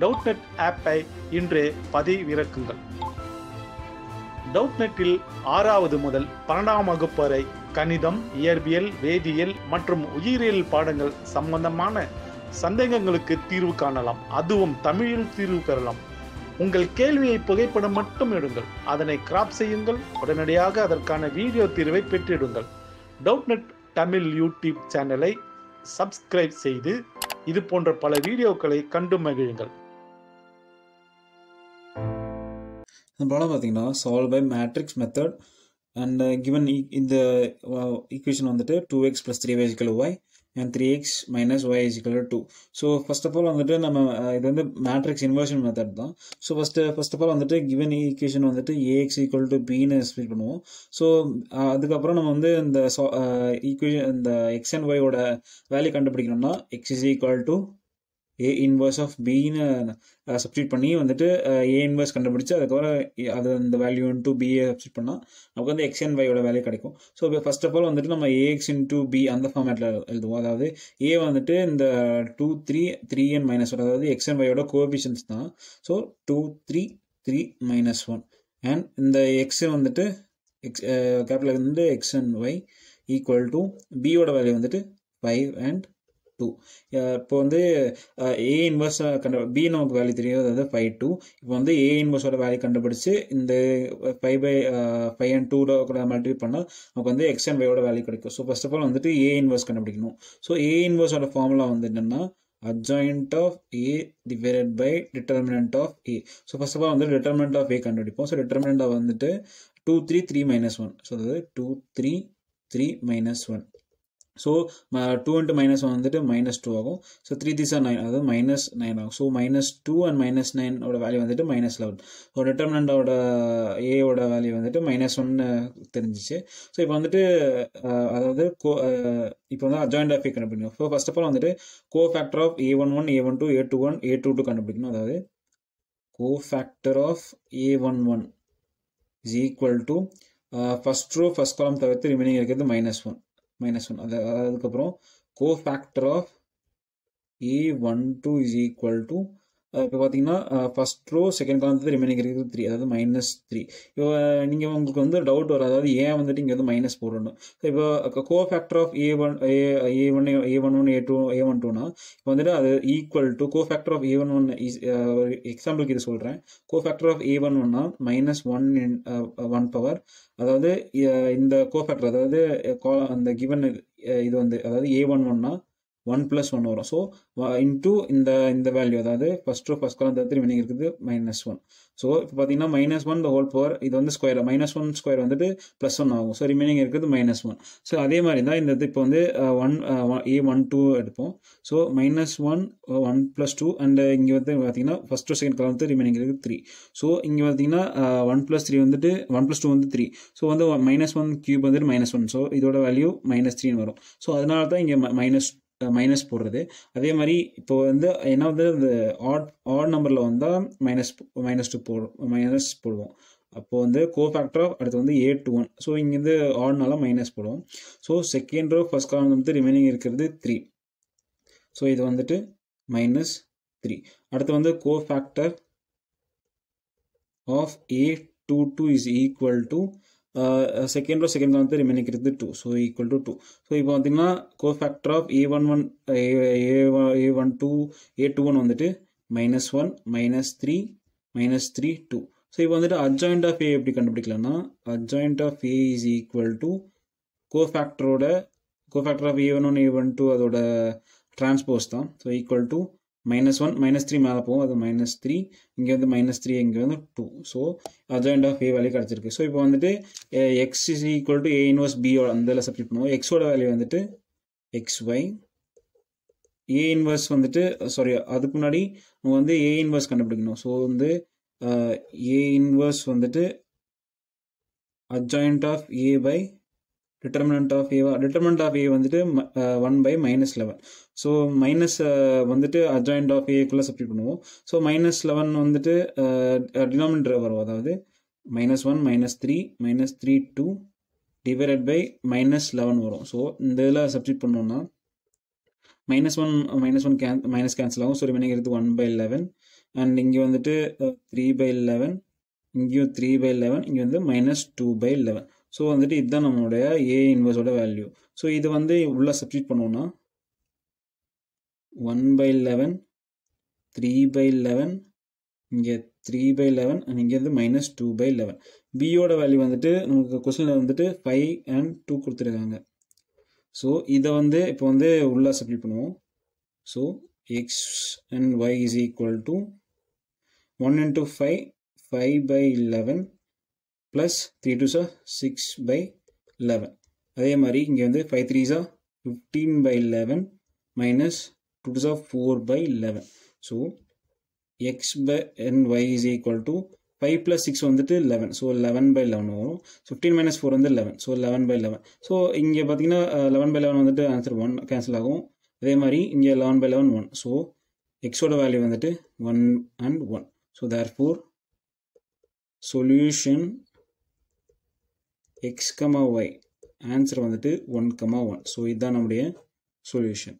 Doubtnut ஆப்பை இன்றே பதிவிறக்குங்கள். Doubtnut-இல் 6வது முதல் 12ஆம் வகுப்பு வரை கணிதம், இயற்பியல், வேதியியல் மற்றும் உயிரியல் பாடங்கள் சம்பந்தமான சந்தேகங்களுக்கு தீர்வு காணலாம். அதுவும் தமிழில் தீர்வு பெறலாம். உங்கள் கேள்வியை புகைப்படம் மட்டும் எடுங்கள், அதனை கிராப் செய்யுங்கள். உடனடியாக அதற்கான வீடியோ தீர்வை பெற்றிடுங்கள். Doubtnut தமிழ் யூடியூப் சேனலை சப்ஸ்கிரைப் செய்து இது போன்ற பல வீடியோக்களை கண்டு மகிழுங்கள். இந்த பாடம் பார்த்தீங்கன்னா solve by matrix method and given இந்த ஈக்குவேஷன் வந்துட்டு 2x plus 3y equal y and 3x minus y is equal to 2. So first of all வந்துட்டு நம்ம இது வந்து மேட்ரிக்ஸ் இன்வர்ஷன் மெத்தட் தான். ஸோ ஃபர்ஸ்ட் ஆஃப் ஆல் வந்துட்டு கிவன் ஈக்குவேஷன் வந்துட்டு ax equal to bன்னு ஸ்ப்ளிட் பண்ணுவோம். ஸோ அதுக்கப்புறம் நம்ம வந்து இந்த ஈக்குவேஷன் இந்த எக்ஸ் அண்ட் ஒயோட வேல்யூ கண்டுபிடிக்கணும்னா x is equal to a inverse of bன்னு சப்ஸ்டிட் பண்ணி வந்துட்டு a inverse கண்டுபிடிச்சு அதுக்கப்புறம் அது அந்த வேல்யூ இன்ட்டு பிஏ சப்ஸ்டிட் பண்ணால் நமக்கு வந்து எக்ஸ் அண்ட் வையோட வேல்யூ கிடைக்கும். ஸோ இப்போ ஃபர்ஸ்ட் ஆஃப் ஆல் வந்துட்டு நம்ம ஏஎக்ஸ் இன்ட்டு பி அந்த ஃபார்மேட்டில் எழுதுவோம். அதாவது ஏ வந்துட்டு இந்த 2 3 3n மைனஸ் 1, அதாவது எக்ஸ் அண்ட் வையோட கோஎஃபிஷியன்ட்ஸ் தான். ஸோ 2 3 3 -1 அண்ட் இந்த எக்ஸ் வந்துட்டு எக்ஸ் கேபிட்டல் வந்துட்டு x and y equal to பியோட வேல்யூ வந்துட்டு 5 and 2. இப்போ வந்து ஏ இன்வர்ஸ் பி நமக்கு வேல்யூ தெரியும், அதாவது 5 2. இப்போ வந்து ஏ இன்வர்ஸோட வேல்யூ கண்டுபிடிச்சு இந்த 5 by 5 and 2 கூட மல்டிப்ளை பண்ணால் நமக்கு வந்து எக்ஸ் அண்ட் வையோட வேல்யூ கிடைக்கும். ஸோ ஃபர்ஸ்ட் ஆஃப் ஆல் வந்துட்டு ஏ இன்வர்ஸ் கண்டுபிடிக்கணும். ஸோ ஏ இன்வர்ஸோட ஃபார்முலா வந்து என்னென்னா adjoint of A divided by determinant of A. So first of all, the determinant of A கண்டுபிடிப்போம். So determinant of வந்துட்டு 2 3 3 -1. So அது 2 3 3 -1. So 2 into -1 வந்துட்டு -2 ஆகும். So 3 3 9, அது -9 ஆகும். So -2 and -9 ஓட வேல்யூ வந்துட்டு -11. ஸோ டிட்டர்மினன்ட் ஓட A ஓட வேல்யூ வந்துட்டு -1 தெரிஞ்சிச்சு. ஸோ இப்போ வந்துட்டு அதாவது இப்போ வந்து அட்ஜாயிண்ட் ஆஃப் A கண்டுபிடிக்கணும். ஸோ ஃபர்ஸ்ட் ஆஃப் ஆல் வந்துட்டு cofactor of A11 A12 A21 A22 கண்டுபிடிக்கணும். அதாவது cofactor of A11 is equal to first row first column தவிர்த்து ரிமைனிங் இருக்கிறது -1 -1. அதுக்கப்புறம் cofactor of A12 is equal to இப்போ பார்த்தீங்கன்னா first row second காலத்து remaining இருக்குது 3, அதாவது -3. இப்போ நீங்கள் உங்களுக்கு வந்து டவுட் வரும், அதாவது ஏன் வந்துட்டு இங்கே வந்து -4 ஒன்று. ஸோ இப்போ cofactor of A11 A12 A12 இப்போ வந்துட்டு அது equal to cofactor of A11. ஒரு எக்ஸாம்பிளுக்கு இது சொல்கிறேன். Cofactor of A11 -1 1 power, அதாவது இந்த கோ ஃபேக்டர் அதாவது அந்த கிவன் இது வந்து அதாவது A11 1 + 1 வரும். ஸோ இன்ட்டு இந்த வேல்யூ, அதாவது ஃபர்ஸ்ட் ஃபர்ஸ்ட் காலம் தவிர்த்து ரிமைனிங் இருக்குது -1. ஸோ இப்போ பார்த்தீங்கன்னா -1 த ஹோல் பவர் இது வந்து ஸ்கொயர் -1 ஸ்கொயர் வந்துட்டு +1 ஆகும். ஸோ ரிமைனிங் இருக்குது -1. ஸோ அதே மாதிரி தான் இந்த இப்போ வந்து A12 எடுப்போம். ஸோ -1 1 + 2 அண்ட் இங்கே வந்து பார்த்தீங்கன்னா ஃபர்ஸ்ட் செகண்ட் காலம் வந்து ரிமைனிங் இருக்குது 3. ஸோ இங்கே பார்த்தீங்கன்னா 1 + 3 வந்துட்டு 1 + 2 வந்து 3. ஸோ வந்து -1³ வந்துட்டு -1. ஸோ இதோட வேல்யூ -3 வரும். ஸோ அதனால தான் இங்கே மைனஸ் போடுறது. அதே மாதிரி இப்போ வந்து என்ன வந்து இந்த ஆட் நம்பரில் வந்தால் -2 போடுவோம். அப்போது வந்து கோ ஃபேக்டர் ஆஃப் அடுத்து வந்து A21. ஸோ இங்கேருந்து ஆட்னால - போடுவோம். So second row first column வந்து ரிமைனிங் இருக்கிறது 3. ஸோ இது வந்துட்டு -3. அடுத்து வந்து cofactor of A22 is equal to second row second காலத்து ரிமைனிங் இருக்குது 2. So equal to 2. ஸோ இப்போ பார்த்தீங்கன்னா cofactor of A11 A12 A21 வந்துட்டு -1 -3 -3 2. ஸோ இப்போ வந்துட்டு அட்ஜாயிண்ட் ஆஃப் A எப்படி கண்டுபிடிக்கலாம்னா adjoint of A is equal to cofactor of A11 A12 அதோட டிரான்ஸ்போஸ் தான். ஸோ ஈக்குவல் டு -1 -3 மேலே போகும், அது -3 இங்கே வந்து -3 இங்கே வந்து 2. So adjoint of A value கிடச்சிருக்கு. ஸோ இப்போ வந்துட்டு x is equal to A inverse B அந்த சப்ஸ்டிட் பண்ணுவோம். எக்ஸோட வேல்யூ வந்துட்டு xy A இன்வர்ஸ் வந்துட்டு சாரி அதுக்கு முன்னாடி நம்ம வந்து A இன்வர்ஸ் கண்டுபிடிக்கணும். ஸோ வந்து A இன்வர்ஸ் வந்துட்டு adjoint of A by determinant of A வந்துட்டு 1 by -11. ஸோ மைனஸ் வந்துட்டு அட்ஜாயிண்ட் ஆஃப் ஏக்குள்ளே சப்ஸ்டிட் பண்ணுவோம். ஸோ -11 வந்துட்டு டினாமினேட்டர் வரும், அதாவது -1 -3 -3 2 டிவைடட் பை -11 வரும். ஸோ இந்த இதில் சப்ஸ்டிட் பண்ணோம்னா minus 1 minus cancel ஆகும். So remaining is 1/11 and இங்க வந்துட்டு 3/11 இங்கேயும் 3/11 இங்க வந்து -2/11. So வந்துட்டு இதுதான் நம்மளுடைய A inverse ஓட வேல்யூ. So இது வந்து உள்ள சப்ஸ்டிட் பண்ணோம்னா 1/11 3/11 இங்க 3/11 and இங்க வந்து -2/11. B ஓட வேல்யூ வந்துட்டு நமக்கு क्वेश्चनல வந்துட்டு 5 and 2 கொடுத்திருக்காங்க. So இத வந்து இப்போ வந்து உள்ள சப்ஸ்டிட் பண்ணுவோம். So x and y is equal to 1 into 5 5/11 plus 3 2 6/11. அதே மாதிரி இங்க வந்து 5 3 15/11 minus 2 2 4/11. So x and y is equal to 5 plus 6 வந்துட்டு 11. So 11/11 வரும். 15 minus 4 வந்து 11. So 11/11. So இங்க பாத்தீங்கன்னா 11/11 வந்துட்டு answer 1 cancel ஆகும். அதே மாதிரி இங்க 11/11 1. So x ஓட வேல்யூ வந்துட்டு 1 and 1. So therefore solution x, y answer வந்துட்டு 1, 1. So இதுதான் நம்மளுடைய solution.